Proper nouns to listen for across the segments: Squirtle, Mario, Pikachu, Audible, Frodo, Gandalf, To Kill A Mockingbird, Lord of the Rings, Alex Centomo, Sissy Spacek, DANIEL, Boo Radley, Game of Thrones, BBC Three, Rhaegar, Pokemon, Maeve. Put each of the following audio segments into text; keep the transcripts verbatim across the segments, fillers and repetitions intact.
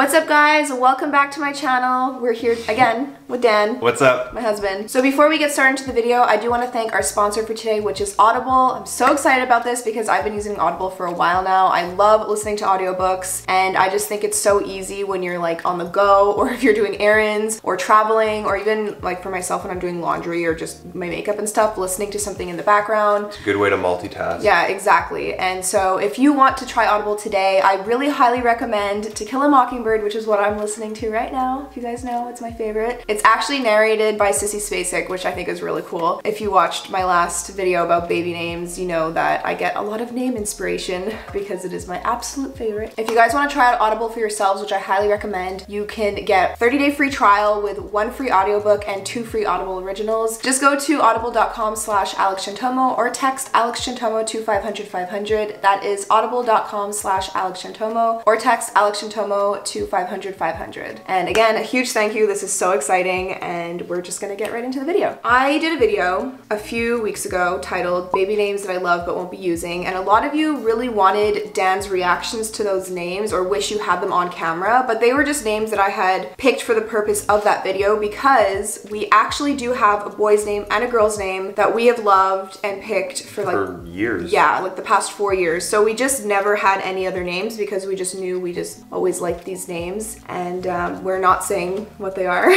What's up, guys? Welcome back to my channel. We're here again with Dan. What's up? My husband. So before we get started into the video, I do want to thank our sponsor for today, which is Audible. I'm so excited about this because I've been using Audible for a while now. I love listening to audiobooks, and I just think it's so easy when you're like on the go, or if you're doing errands or traveling, or even like for myself when I'm doing laundry or just my makeup and stuff, listening to something in the background. It's a good way to multitask. Yeah, exactly. And so if you want to try Audible today, I really highly recommend To Kill a Mockingbird, which is what I'm listening to right now. If you guys know, it's my favorite. It's actually narrated by Sissy Spacek, which I think is really cool. If you watched my last video about baby names, you know that I get a lot of name inspiration because it is my absolute favorite. If you guys want to try out Audible for yourselves, which I highly recommend, you can get thirty day free trial with one free audiobook and two free Audible originals. Just go to audible.com slash Alex Centomo or text Alex Centomo to five hundred five hundred. That is audible.com slash Alex Centomo or text Alex Centomo to to five hundred five hundred. And again, a huge thank you. This is so exciting, and we're just gonna get right into the video. I did a video a few weeks ago titled Baby Names That I Love But Won't Be Using, and a lot of you really wanted Dan's reactions to those names or wish you had them on camera, but they were just names that I had picked for the purpose of that video because we actually do have a boy's name and a girl's name that we have loved and picked for like- For years. Yeah, like the past four years. So we just never had any other names because we just knew we just always liked these names, and um, we're not saying what they are.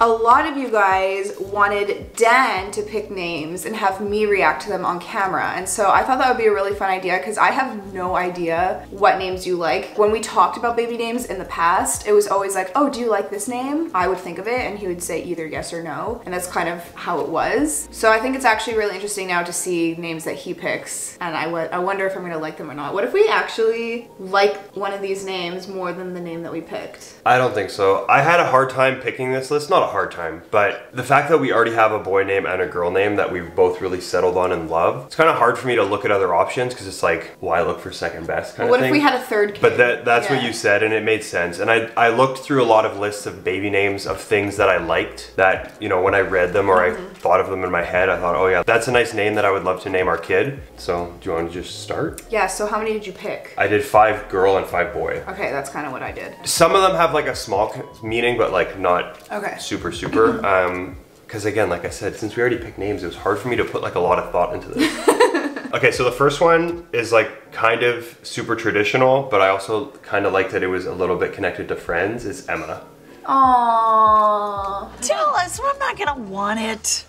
A lot of you guys wanted Dan to pick names and have me react to them on camera, and so I thought that would be a really fun idea because I have no idea what names you like. When we talked about baby names in the past, it was always like, oh, do you like this name? I would think of it and he would say either yes or no, and that's kind of how it was. So I think it's actually really interesting now to see names that he picks, and I, I wonder if I'm gonna like them or not. What if we actually like one of these names more than the the name that we picked? I don't think so. I had a hard time picking this list. Not a hard time, but the fact that we already have a boy name and a girl name that we've both really settled on and love, it's kind of hard for me to look at other options because it's like, why look for second best kind well, of thing? What if we had a third kid? But that, that's yeah. what you said, and it made sense. And I, I looked through a lot of lists of baby names of things that I liked that, you know, when I read them or mm-hmm. I thought of them in my head, I thought, oh yeah, that's a nice name that I would love to name our kid. So do you want to just start? Yeah, so how many did you pick? I did five girl and five boy. Okay, that's kind of what I I did. Some of them have like a small meaning, but like not okay. super, super. Um, because again, like I said, since we already picked names, it was hard for me to put like a lot of thought into this. Okay, so the first one is like kind of super traditional, but I also kind of liked that it was a little bit connected to Friends. It's Emma. Aww. Tell us, I'm not gonna want it.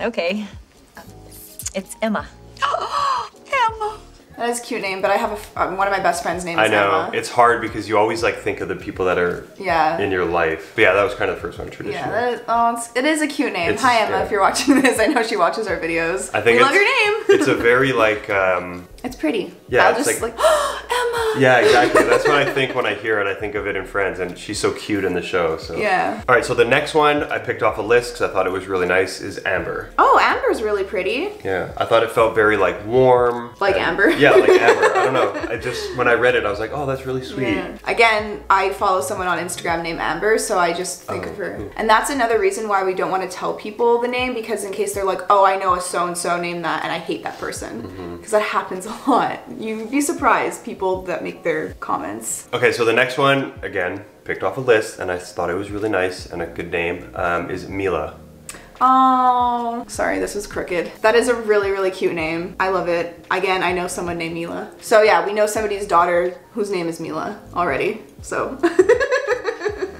Okay. It's Emma. Emma. That is a cute name, but I have a, um, one of my best friend's name is I know, Emma. It's hard because you always like think of the people that are yeah. in your life. But yeah, that was kind of the first one, traditional. Yeah, that is, oh, it's, it is a cute name. It's, Hi Emma, yeah. if you're watching this. I know she watches our videos. I think we love your name. It's a very like... Um, it's pretty. Yeah, I'll it's just like, like oh, Emma. Yeah, exactly. That's what I think when I hear it. I think of it in Friends, and she's so cute in the show. So yeah. All right, so the next one I picked off a list because I thought it was really nice is Amber. Oh, Amber's really pretty. Yeah, I thought it felt very like warm. Like and, Amber. Yeah, like Amber. I don't know. I just when I read it, I was like, oh, that's really sweet. Yeah. Again, I follow someone on Instagram named Amber, so I just think oh. of her. And that's another reason why we don't want to tell people the name, because in case they're like, oh, I know a so and so named that, and I hate that person, because mm-hmm. that happens a lot. You'd be surprised, people that make their comments. Okay, so the next one, again, picked off a list, and I thought it was really nice and a good name, um, is Mila. Oh, sorry, this was crooked. That is a really, really cute name. I love it. Again, I know someone named Mila. So yeah, we know somebody's daughter whose name is Mila already, so.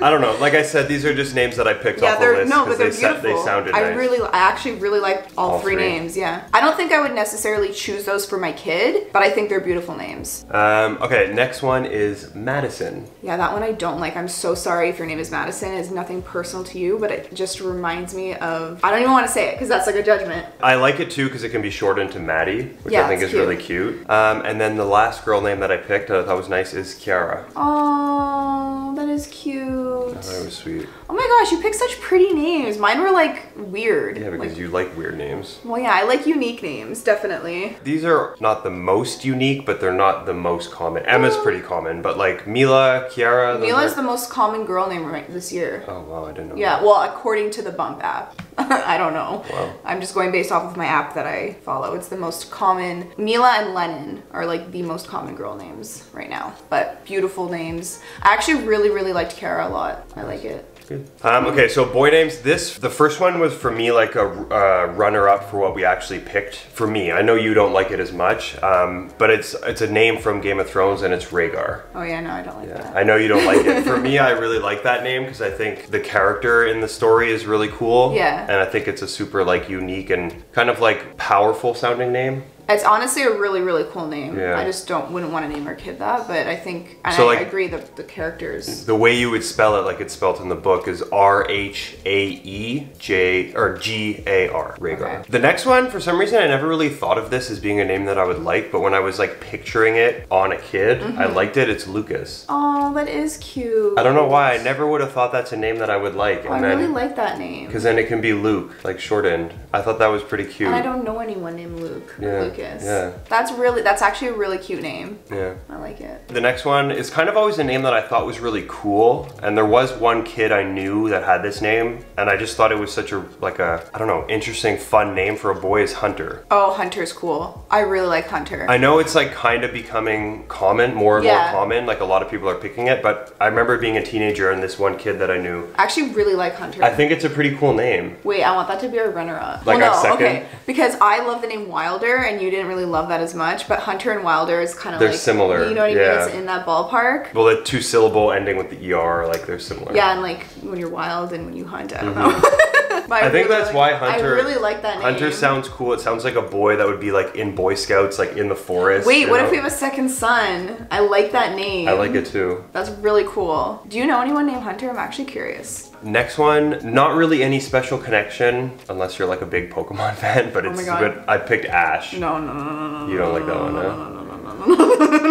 I don't know. Like I said, these are just names that I picked yeah, off the list. No, but they're they beautiful. Sa they sounded I nice. Really, I actually really like all, all three, three names, yeah. I don't think I would necessarily choose those for my kid, but I think they're beautiful names. Um, okay, next one is Madison. Yeah, that one I don't like. I'm so sorry if your name is Madison. It's nothing personal to you, but it just reminds me of... I don't even want to say it because that's like a judgment. I like it too because it can be shortened to Maddie, which yeah, I think is cute. really cute. Um, and then the last girl name that I picked that I thought was nice is Kiara. Aww. is cute. That was sweet. Oh my gosh, you picked such pretty names. Mine were like weird. Yeah, because like, you like weird names. Well, yeah, I like unique names, definitely. These are not the most unique, but they're not the most common. Emma's pretty common, but like Mila, Kiara. Mila's are... the most common girl name right this year. Oh wow, I didn't know Yeah, that. Well, according to the Bump app. I don't know. Wow. I'm just going based off of my app that I follow. It's the most common. Mila and Lennon are like the most common girl names right now, but beautiful names. I actually really, really liked Kara a lot. I like it. Um, okay, so boy names. This, the first one was for me like a uh, runner-up for what we actually picked. For me, I know you don't like it as much, um, but it's it's a name from Game of Thrones and it's Rhaegar. Oh yeah, no, I don't like yeah. that. I know you don't like it. For me, I really like that name because I think the character in the story is really cool. Yeah. And I think it's a super like unique and kind of like powerful sounding name. It's honestly a really, really cool name. Yeah. I just don't wouldn't want to name our kid that, but I think, and so I, like, I agree that the characters. The way you would spell it, like it's spelled in the book, is R H A E J, or G A R, Rhaegar. Okay. The next one, for some reason, I never really thought of this as being a name that I would like, but when I was like picturing it on a kid, mm-hmm. I liked it. It's Lucas. Oh, that is cute. I don't know why. I never would have thought that's a name that I would like. And oh, I then, really like that name. Because then it can be Luke, like shortened. I thought that was pretty cute. And I don't know anyone named Luke. Yeah. Luke. Yeah. That's really, that's actually a really cute name. Yeah. I like it. The next one is kind of always a name that I thought was really cool. And there was one kid I knew that had this name. And I just thought it was such a, like a, I don't know, interesting, fun name for a boy is Hunter. Oh, Hunter's cool. I really like Hunter. I know it's like kind of becoming common, more and yeah. more common. Like a lot of people are picking it, but I remember being a teenager and this one kid that I knew. I actually really like Hunter. I think it's a pretty cool name. Wait, I want that to be our runner up. Like well, our no, second? Okay. Because I love the name Wilder and you didn't really love that as much, but Hunter and Wilder is kind of like similar. You know what I yeah. mean? It's in that ballpark. Well, the two syllable ending with the E R, like they're similar. Yeah, and like when you're wild and when you hunt, I don't mm-hmm. know. I, I think really that's like, why Hunter. I really like that name. Hunter sounds cool. It sounds like a boy that would be like in Boy Scouts, like in the forest. Wait, what know? If we have a second son? I like that name. I like it too. That's really cool. Do you know anyone named Hunter? I'm actually curious. Next one, not really any special connection unless you're like a big Pokemon fan, but it's oh good. I picked Ash. No, no, no, no, no. You don't like that one, no? No, no, no, no,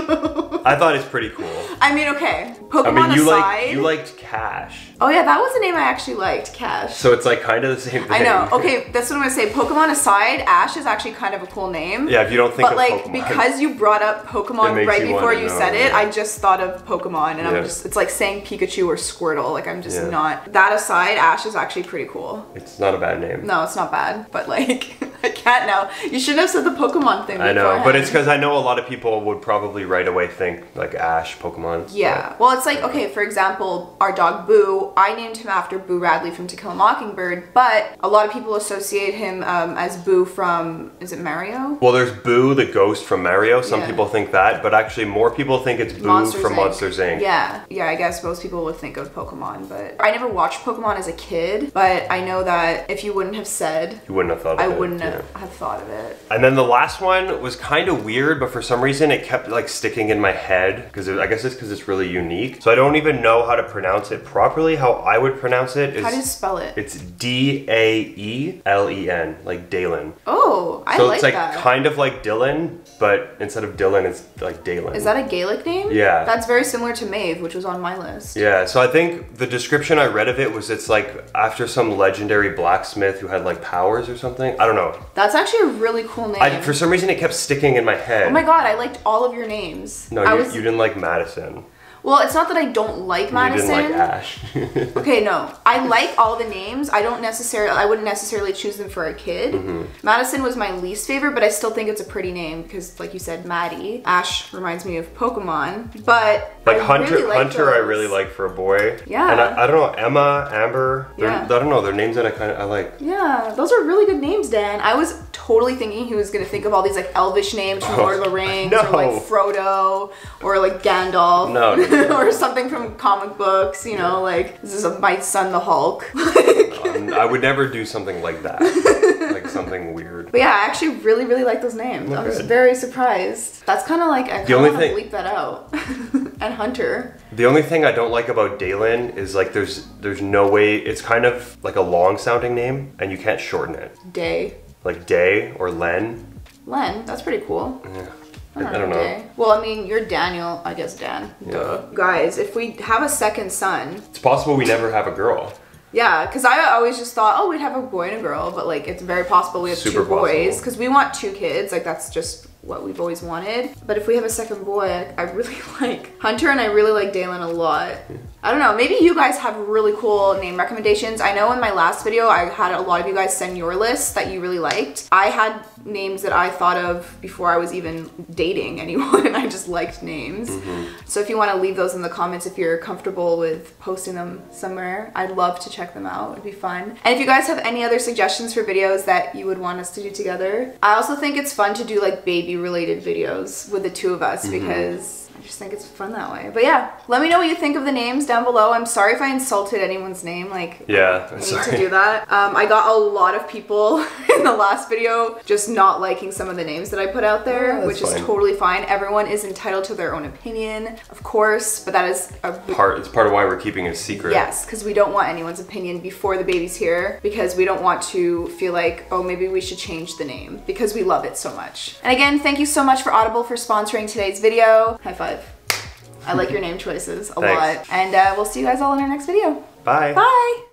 no, no. I thought it's pretty cool. I mean, okay. Pokemon I mean, you aside. Like, you liked Cash. Oh yeah, that was a name I actually liked, Cash. So it's like kind of the same thing. I know. Okay, that's what I'm gonna say. Pokemon aside, Ash is actually kind of a cool name. Yeah, if you don't think but of like, Pokemon. But like, because you brought up Pokemon right you before you know, said it, yeah. I just thought of Pokemon and yeah. I'm just, it's like saying Pikachu or Squirtle. Like I'm just yeah. not. That aside, Ash is actually pretty cool. It's not a bad name. No, it's not bad, but like, I can't now. You should have said the Pokemon thing beforehand. I know, but it's because I know a lot of people would probably right away think like Ash, Pokemon. Yeah, but, well it's like, okay, for example, our dog Boo, I named him after Boo Radley from To Kill a Mockingbird, but a lot of people associate him um, as Boo from, is it Mario? Well, there's Boo, the ghost from Mario. Some yeah. people think that, but actually more people think it's Boo Monsters from Incorporated. Monsters Incorporated. Yeah, yeah, I guess most people would think of Pokemon, but I never watched Pokemon as a kid, but I know that if you wouldn't have said, you wouldn't have thought of I it. wouldn't have I have thought of it. And then the last one was kind of weird, but for some reason it kept like sticking in my head because I guess it's because it's really unique. So I don't even know how to pronounce it properly. How I would pronounce it is... How do you spell it? It's D A E L E N, like Dalen. Oh, I like that. So it's like that. Kind of like Dylan, but instead of Dylan, it's like Dalen. Is that a Gaelic name? Yeah. That's very similar to Maeve, which was on my list. Yeah, so I think the description I read of it was it's like after some legendary blacksmith who had like powers or something. I don't know. That's actually a really cool name. I, for some reason, it kept sticking in my head. Oh my god, I liked all of your names. No, you, was... you didn't like Madison. Well, it's not that I don't like Madison. You didn't like Ash. Okay, no. I like all the names. I don't necessarily, I wouldn't necessarily choose them for a kid. Mm-hmm. Madison was my least favorite, but I still think it's a pretty name because, like you said, Maddie. Ash reminds me of Pokemon, but like I Hunter, really like Hunter those. I really like for a boy. Yeah. And I, I don't know, Emma, Amber. Yeah. I don't know, they're names that I kind of I like. Yeah, those are really good names, Dan. I was totally thinking he was gonna think of all these like elvish names from oh, Lord of the Rings, no. or like Frodo, or like Gandalf. No. no. Or something from comic books, you know, like, this is a, my son the Hulk. um, I would never do something like that. Like something weird. But yeah, I actually really, really like those names. Not I was good. very surprised. That's kind of like, I kind of want to bleep that out. And Hunter. The only thing I don't like about Dalen is like there's there's no way, it's kind of like a long sounding name and you can't shorten it. Day. Like Day or Len. Len, that's pretty cool. Yeah. I, I don't know. Well, I mean, you're Daniel, I guess Dan. Yeah. Duh. Guys, if we have a second son. It's possible we never have a girl. Yeah, because I always just thought, oh, we'd have a boy and a girl, but like it's very possible we have Super two boys because we want two kids. Like that's just what we've always wanted. But if we have a second boy, I, I really like Hunter and I really like Dalen a lot. I don't know, maybe you guys have really cool name recommendations. I know in my last video, I had a lot of you guys send your lists that you really liked. I had names that I thought of before I was even dating anyone. I just liked names. Mm-hmm. So if you want to leave those in the comments, if you're comfortable with posting them somewhere, I'd love to check them out. It'd be fun. And if you guys have any other suggestions for videos that you would want us to do together, I also think it's fun to do like baby related videos with the two of us, mm-hmm. because I just think it's fun that way. But yeah, let me know what you think of the names down below. I'm sorry if I insulted anyone's name. Like, yeah, I need sorry. to do that. Um, I got a lot of people in the last video just not liking some of the names that I put out there, oh, which fine. is totally fine. Everyone is entitled to their own opinion, of course, but that is a part. It's part of why we're keeping it secret. Yes, because we don't want anyone's opinion before the baby's here, because we don't want to feel like, oh, maybe we should change the name because we love it so much. And again, thank you so much for Audible for sponsoring today's video. High five. I like your name choices a Thanks. lot. And uh, we'll see you guys all in our next video. Bye. Bye.